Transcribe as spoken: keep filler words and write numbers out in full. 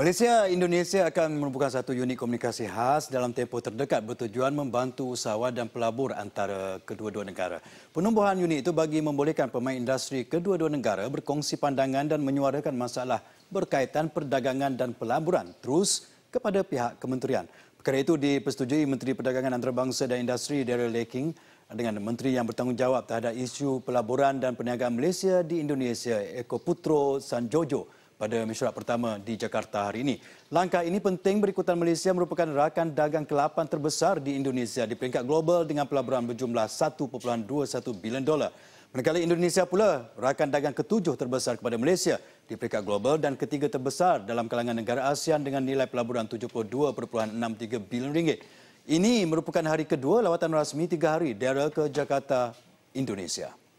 Malaysia Indonesia akan merupakan satu unit komunikasi khas dalam tempoh terdekat bertujuan membantu usahawan dan pelabur antara kedua-dua negara. Penumbuhan unit itu bagi membolehkan pemain industri kedua-dua negara berkongsi pandangan dan menyuarakan masalah berkaitan perdagangan dan pelaburan terus kepada pihak kementerian. Perkara itu dipersetujui Menteri Perdagangan Antarabangsa dan Industri Daryl Leking dengan Menteri yang bertanggungjawab terhadap isu pelaburan dan perniagaan Malaysia di Indonesia, Eko Putro Sanjojo, pada mesyuarat pertama di Jakarta hari ini. Langkah ini penting berikutan Malaysia merupakan rakan dagang ke lapan terbesar di Indonesia di peringkat global dengan pelaburan berjumlah satu perpuluhan dua satu bilion dolar. Manakala Indonesia pula rakan dagang ketujuh terbesar kepada Malaysia di peringkat global dan ketiga terbesar dalam kalangan negara ASEAN dengan nilai pelaburan tujuh puluh dua perpuluhan enam tiga bilion ringgit. Ini merupakan hari kedua lawatan rasmi tiga hari Daryl ke Jakarta, Indonesia.